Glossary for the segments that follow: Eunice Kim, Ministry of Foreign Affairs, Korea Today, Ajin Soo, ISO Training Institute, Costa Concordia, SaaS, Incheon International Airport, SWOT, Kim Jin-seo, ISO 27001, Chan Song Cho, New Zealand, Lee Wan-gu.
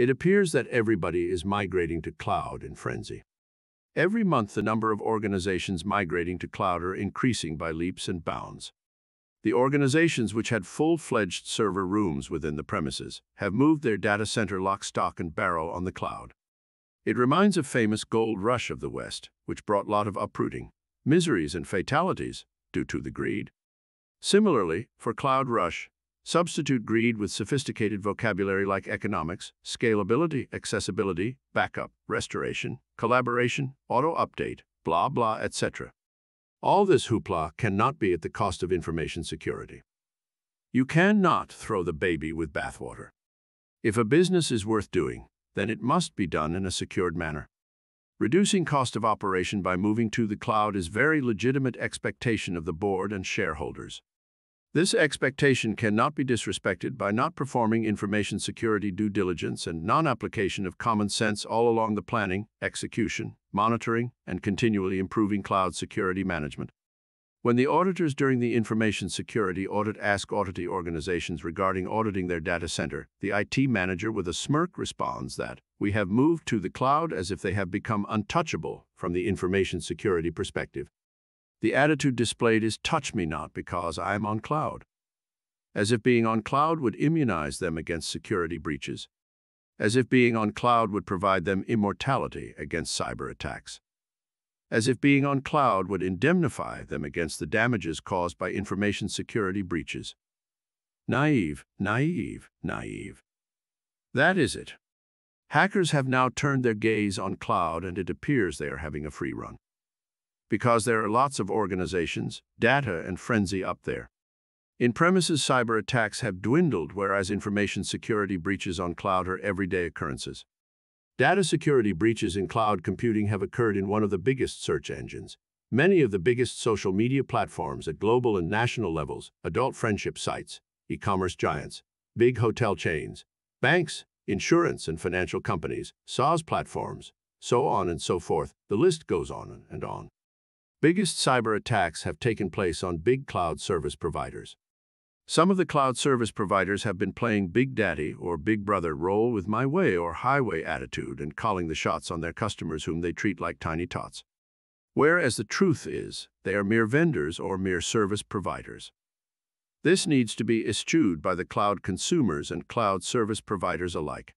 It appears that everybody is migrating to cloud in frenzy. Every month, the number of organizations migrating to cloud are increasing by leaps and bounds. The organizations which had full-fledged server rooms within the premises have moved their data center lock, stock, and barrel on the cloud. It reminds of famous gold rush of the West, which brought lot of uprooting, miseries, and fatalities due to the greed. Similarly, for cloud rush, substitute greed with sophisticated vocabulary like economics, scalability, accessibility, backup, restoration, collaboration, auto-update, blah blah, etc. All this hoopla cannot be at the cost of information security. You cannot throw the baby with bathwater. If a business is worth doing, then it must be done in a secured manner. Reducing cost of operation by moving to the cloud is very legitimate expectation of the board and shareholders. This expectation cannot be disrespected by not performing information security due diligence and non-application of common sense all along the planning, execution, monitoring, and continually improving cloud security management. When the auditors during the information security audit ask auditee organizations regarding auditing their data center, the IT manager with a smirk responds that we have moved to the cloud, as if they have become untouchable from the information security perspective. The attitude displayed is touch me not because I am on cloud, as if being on cloud would immunize them against security breaches, as if being on cloud would provide them immortality against cyber attacks, as if being on cloud would indemnify them against the damages caused by information security breaches. Naive, naive, naive. That is it. Hackers have now turned their gaze on cloud, and it appears they are having a free run, because there are lots of organizations, data, and frenzy up there. In-premises cyber attacks have dwindled, whereas information security breaches on cloud are everyday occurrences. Data security breaches in cloud computing have occurred in one of the biggest search engines, many of the biggest social media platforms at global and national levels, adult friendship sites, e-commerce giants, big hotel chains, banks, insurance and financial companies, SaaS platforms, so on and so forth. The list goes on and on. Biggest cyber attacks have taken place on big cloud service providers. Some of the cloud service providers have been playing Big Daddy or Big Brother role with my way or highway attitude and calling the shots on their customers, whom they treat like tiny tots, whereas the truth is they are mere vendors or mere service providers. This needs to be eschewed by the cloud consumers and cloud service providers alike.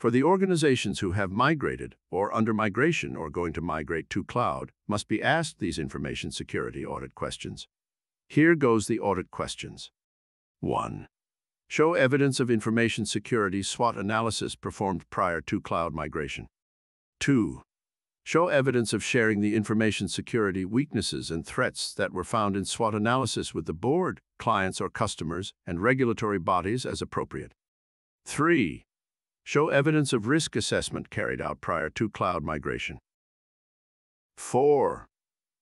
For the organizations who have migrated or under migration or going to migrate to cloud must be asked these information security audit questions. Here goes the audit questions. 1. Show evidence of information security SWOT analysis performed prior to cloud migration. 2. Show evidence of sharing the information security weaknesses and threats that were found in SWOT analysis with the board, clients or customers, and regulatory bodies as appropriate. 3. Show evidence of risk assessment carried out prior to cloud migration. 4.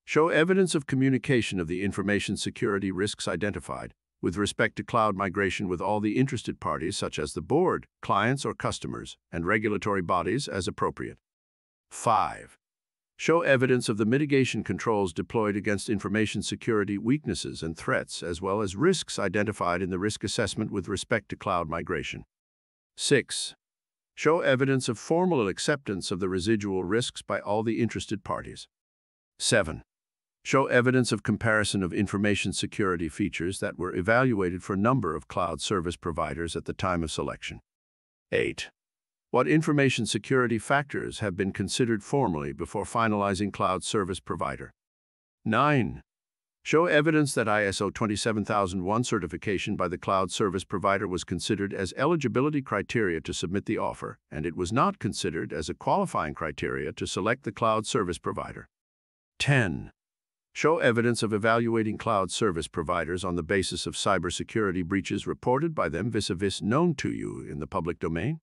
Show evidence of communication of the information security risks identified with respect to cloud migration with all the interested parties, such as the board, clients or customers, and regulatory bodies as appropriate. 5. Show evidence of the mitigation controls deployed against information security weaknesses and threats, as well as risks identified in the risk assessment with respect to cloud migration. 6. Show evidence of formal acceptance of the residual risks by all the interested parties. 7. Show evidence of comparison of information security features that were evaluated for number of cloud service providers at the time of selection. 8. What information security factors have been considered formally before finalizing cloud service provider. 9. Show evidence that ISO 27001 certification by the cloud service provider was considered as eligibility criteria to submit the offer, and it was not considered as a qualifying criteria to select the cloud service provider. 10. Show evidence of evaluating cloud service providers on the basis of cybersecurity breaches reported by them vis-a-vis known to you in the public domain.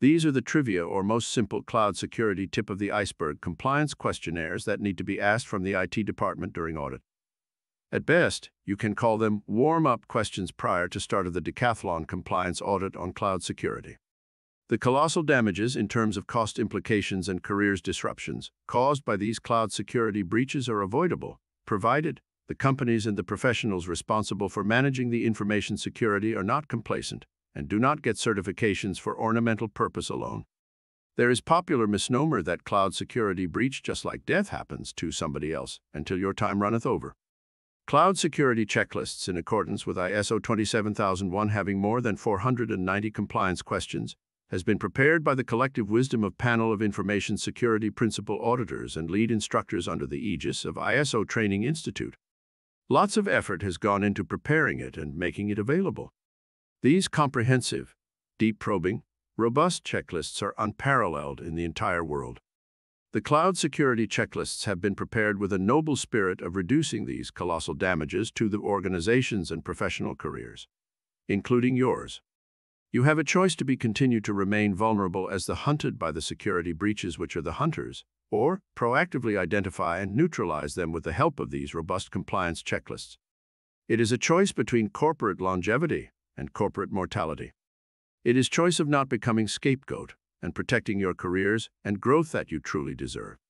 These are the trivia or most simple cloud security tip of the iceberg compliance questionnaires that need to be asked from the IT department during audit. At best, you can call them warm-up questions prior to start of the decathlon compliance audit on cloud security. The colossal damages in terms of cost implications and careers disruptions caused by these cloud security breaches are avoidable, provided the companies and the professionals responsible for managing the information security are not complacent, and do not get certifications for ornamental purpose alone. There is popular misnomer that cloud security breach, just like death, happens to somebody else until your time runneth over. Cloud security checklists in accordance with ISO 27001, having more than 490 compliance questions, has been prepared by the collective wisdom of panel of information security principal auditors and lead instructors under the aegis of ISO Training Institute. Lots of effort has gone into preparing it and making it available. These comprehensive, deep probing, robust checklists are unparalleled in the entire world. The cloud security checklists have been prepared with a noble spirit of reducing these colossal damages to the organizations and professional careers, including yours. You have a choice to be continued to remain vulnerable as the hunted by the security breaches, which are the hunters, or proactively identify and neutralize them with the help of these robust compliance checklists. It is a choice between corporate longevity and corporate mortality. It is choice of not becoming scapegoat and protecting your careers and growth that you truly deserve.